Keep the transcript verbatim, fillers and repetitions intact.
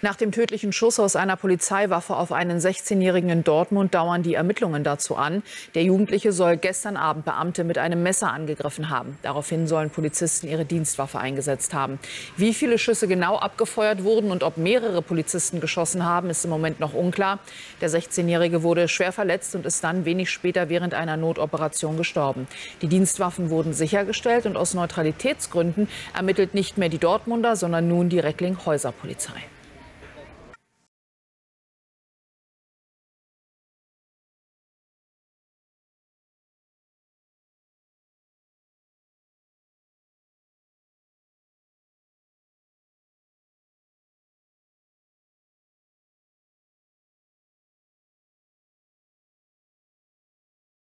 Nach dem tödlichen Schuss aus einer Polizeiwaffe auf einen sechzehnjährigen in Dortmund dauern die Ermittlungen dazu an. Der Jugendliche soll gestern Abend Beamte mit einem Messer angegriffen haben. Daraufhin sollen Polizisten ihre Dienstwaffe eingesetzt haben. Wie viele Schüsse genau abgefeuert wurden und ob mehrere Polizisten geschossen haben, ist im Moment noch unklar. Der sechzehnjährige wurde schwer verletzt und ist dann wenig später während einer Notoperation gestorben. Die Dienstwaffen wurden sichergestellt und aus Neutralitätsgründen ermittelt nicht mehr die Dortmunder, sondern nun die Recklinghäuser Polizei.